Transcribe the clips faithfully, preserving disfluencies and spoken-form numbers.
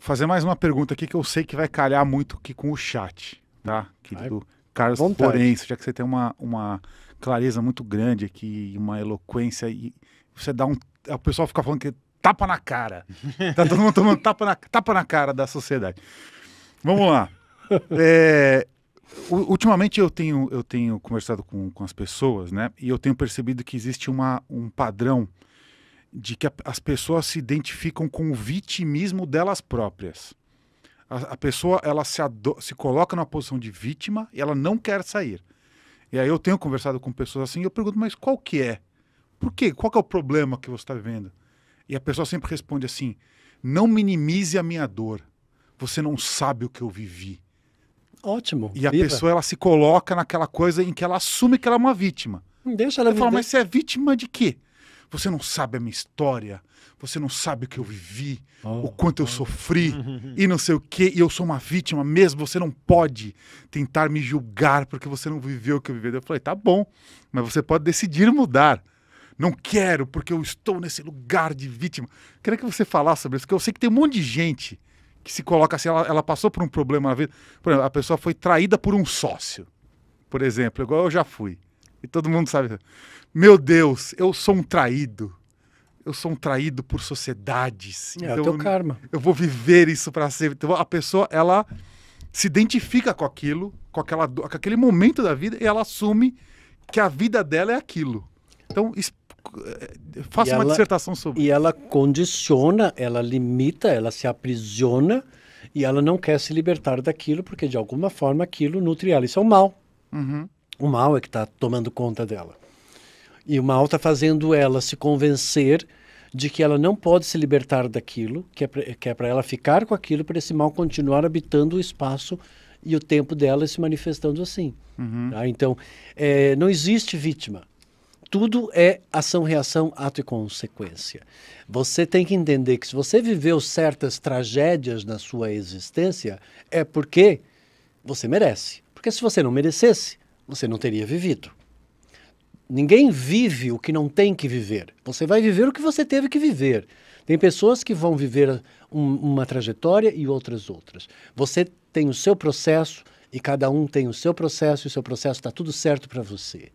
fazer mais uma pergunta aqui que eu sei que vai calhar muito aqui com o chat, tá? Querido Ai, Carlos Florêncio, já que você tem uma, uma clareza muito grande aqui, uma eloquência, e você dá um... O pessoal fica falando que tapa na cara. Tá todo mundo tomando tapa na, tapa na cara da sociedade. Vamos lá. É... Ultimamente eu tenho, eu tenho conversado com, com as pessoas, né? E eu tenho percebido que existe uma, um padrão de que a, as pessoas se identificam com o vitimismo delas próprias. A, a pessoa, ela se, se coloca numa posição de vítima e ela não quer sair. E aí eu tenho conversado com pessoas assim e eu pergunto, mas qual que é? Por quê? Qual que é o problema que você está vivendo? E a pessoa sempre responde assim, não minimize a minha dor. Você não sabe o que eu vivi. Ótimo. E a viva. pessoa, ela se coloca naquela coisa em que ela assume que ela é uma vítima. Deixa ela falar, mas você é vítima de quê? Você não sabe a minha história, você não sabe o que eu vivi, oh, o quanto oh. eu sofri, e não sei o quê, e eu sou uma vítima mesmo, você não pode tentar me julgar porque você não viveu o que eu vivi. Eu falei, tá bom, mas você pode decidir mudar. Não quero, porque eu estou nesse lugar de vítima. Queria que você falasse sobre isso, porque eu sei que tem um monte de gente que se coloca assim, ela, ela passou por um problema na vida. Por exemplo, a pessoa foi traída por um sócio, por exemplo, igual eu já fui. E todo mundo sabe, meu Deus, eu sou um traído. Eu sou um traído por sociedades. É, então, é o teu karma. Eu vou viver isso para sempre. Então, a pessoa, ela se identifica com aquilo, com, aquela, com aquele momento da vida, e ela assume que a vida dela é aquilo. Então, faça uma ela, dissertação sobre. E ela condiciona, ela limita, ela se aprisiona e ela não quer se libertar daquilo porque de alguma forma aquilo nutre ela. Isso é o mal. Uhum. O mal é que está tomando conta dela. E o mal está fazendo ela se convencer de que ela não pode se libertar daquilo, que é para ela ficar com aquilo, para esse mal continuar habitando o espaço e o tempo dela se manifestando assim. Uhum. Tá? Então, é, não existe vítima. Tudo é ação, reação, ato e consequência. Você tem que entender que se você viveu certas tragédias na sua existência, é porque você merece. Porque se você não merecesse, você não teria vivido. Ninguém vive o que não tem que viver. Você vai viver o que você teve que viver. Tem pessoas que vão viver um, uma trajetória e outras outras. Você tem o seu processo e cada um tem o seu processo e o seu processo está tudo certo para você.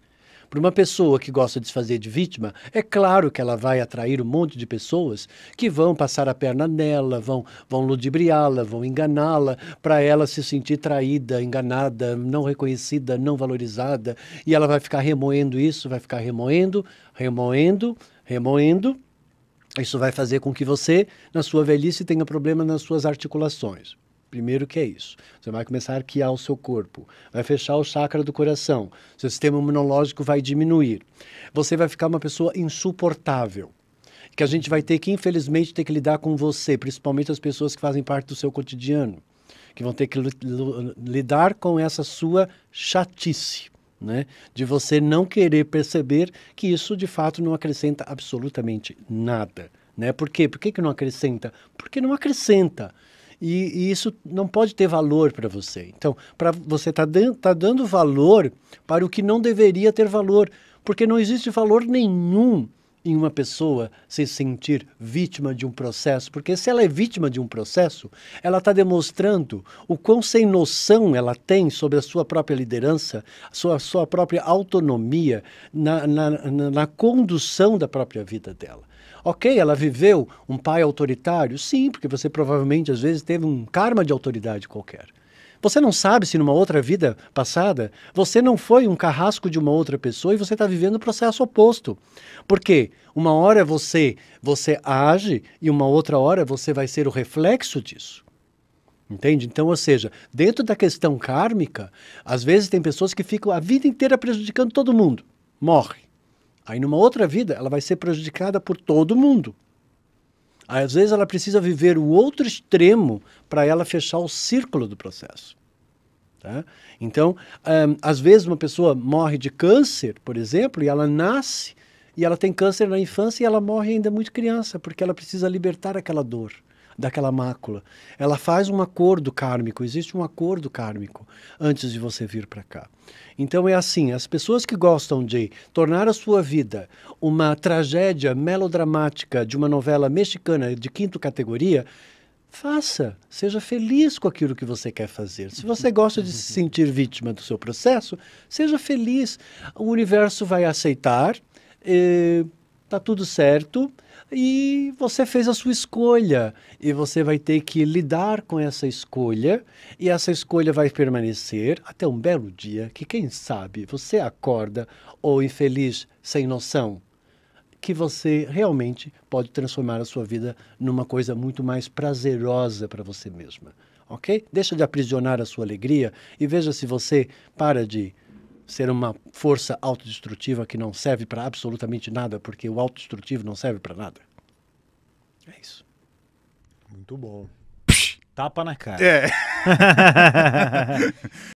Para uma pessoa que gosta de se fazer de vítima, é claro que ela vai atrair um monte de pessoas que vão passar a perna nela, vão, vão ludibriá-la, vão enganá-la, para ela se sentir traída, enganada, não reconhecida, não valorizada. E ela vai ficar remoendo isso, vai ficar remoendo, remoendo, remoendo. Isso vai fazer com que você, na sua velhice, tenha problema nas suas articulações. Primeiro que é isso. Você vai começar a arquear o seu corpo, vai fechar o chakra do coração, seu sistema imunológico vai diminuir. Você vai ficar uma pessoa insuportável, que a gente vai ter que, infelizmente, ter que lidar com você, principalmente as pessoas que fazem parte do seu cotidiano, que vão ter que lidar com essa sua chatice, né? De você não querer perceber que isso, de fato, não acrescenta absolutamente nada, né? Por quê? Por que que não acrescenta? Porque não acrescenta. E, e isso não pode ter valor para você. Então, pra, você está tá dando valor para o que não deveria ter valor, porque não existe valor nenhum em uma pessoa se sentir vítima de um processo, porque se ela é vítima de um processo, ela está demonstrando o quão sem noção ela tem sobre a sua própria liderança, a sua, sua própria autonomia na, na, na, na condução da própria vida dela. Ok, ela viveu um pai autoritário? Sim, porque você provavelmente às vezes teve um karma de autoridade qualquer. Você não sabe se numa outra vida passada, você não foi um carrasco de uma outra pessoa e você está vivendo o processo oposto. Por quê? Uma hora você, você age e uma outra hora você vai ser o reflexo disso. Entende? Então, ou seja, dentro da questão kármica, às vezes tem pessoas que ficam a vida inteira prejudicando todo mundo. Morre. Aí, numa outra vida, ela vai ser prejudicada por todo mundo. Aí, às vezes, ela precisa viver o outro extremo para ela fechar o círculo do processo. Tá? Então, um, às vezes, uma pessoa morre de câncer, por exemplo, e ela nasce, e ela tem câncer na infância, e ela morre ainda muito criança, porque ela precisa libertar aquela dor, daquela mácula. Ela faz um acordo kármico, existe um acordo kármico antes de você vir para cá. Então é assim, as pessoas que gostam de tornar a sua vida uma tragédia melodramática de uma novela mexicana de quinta categoria, faça, seja feliz com aquilo que você quer fazer. Se você gosta de se sentir vítima do seu processo, seja feliz. O universo vai aceitar, está tudo certo e você fez a sua escolha. E você vai ter que lidar com essa escolha e essa escolha vai permanecer até um belo dia que, quem sabe, você acorda ou infeliz, sem noção, que você realmente pode transformar a sua vida numa coisa muito mais prazerosa para você mesma, ok? Deixa de aprisionar a sua alegria e veja se você para de ser uma força autodestrutiva que não serve para absolutamente nada, porque o autodestrutivo não serve para nada. É isso. Muito bom. Tapa na cara. É.